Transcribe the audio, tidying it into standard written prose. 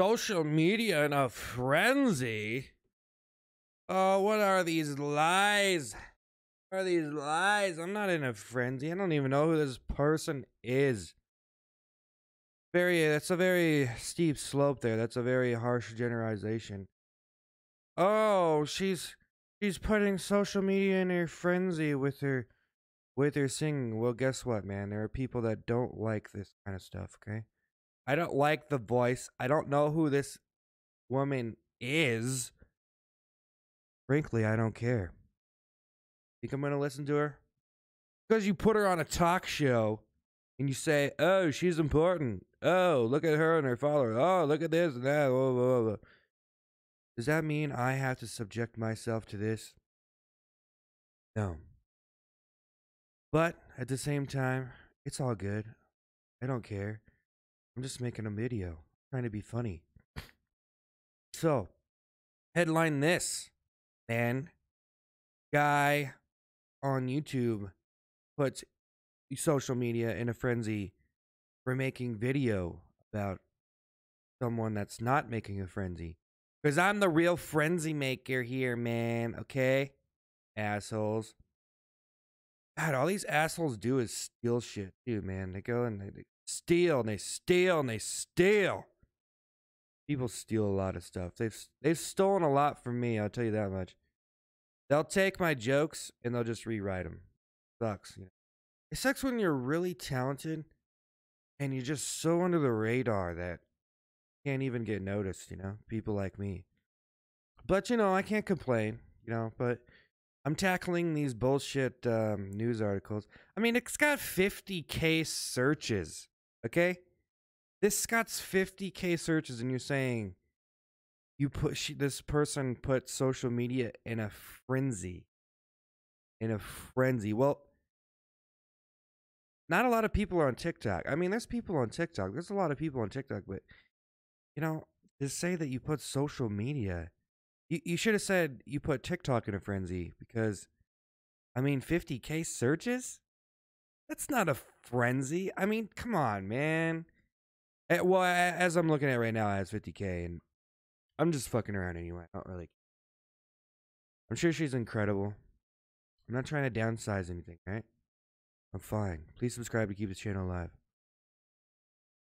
social media in a frenzy. Oh, what are these lies? What are these lies? I'm not in a frenzy. I don't even know who this person is. That's a very steep slope there. That's a very harsh generalization. Oh, she's putting social media in her frenzy with her singing. Well, guess what, man? There are people that don't like this kind of stuff, okay? I don't like the voice. I don't know who this woman is. Frankly, I don't care. Think I'm going to listen to her? Because you put her on a talk show and you say, oh, she's important. Oh, look at her and her followers. Oh, look at this and that. Blah, blah, blah. Does that mean I have to subject myself to this? No. But at the same time, it's all good. I don't care. I'm just making a video, trying to be funny. So, headline this, man. Guy on YouTube puts social media in a frenzy for making video about someone that's not making a frenzy. Because I'm the real frenzy maker here, man. Okay? Assholes. God, all these assholes do is steal shit, too, man. They go and they steal, and they steal, and they steal. People steal a lot of stuff. They've stolen a lot from me, I'll tell you that much. They'll take my jokes, and they'll just rewrite them. Sucks. You know? It sucks when you're really talented, and you're just so under the radar that you can't even get noticed, you know? People like me. But, you know, I can't complain, you know, but I'm tackling these bullshit news articles. I mean, it's got 50K searches, okay? This got 50K searches, and you're saying this person put social media in a frenzy. In a frenzy. Well, not a lot of people are on TikTok. I mean, there's people on TikTok. There's a lot of people on TikTok, but, you know, to say that you put social media... You should have said you put TikTok in a frenzy because, I mean, 50K searches? That's not a frenzy. I mean, come on, man. Well, as I'm looking at right now, I have 50K, and I'm just fucking around anyway. I don't really care. I'm sure she's incredible. I'm not trying to downsize anything, right? I'm fine. Please subscribe to keep this channel alive.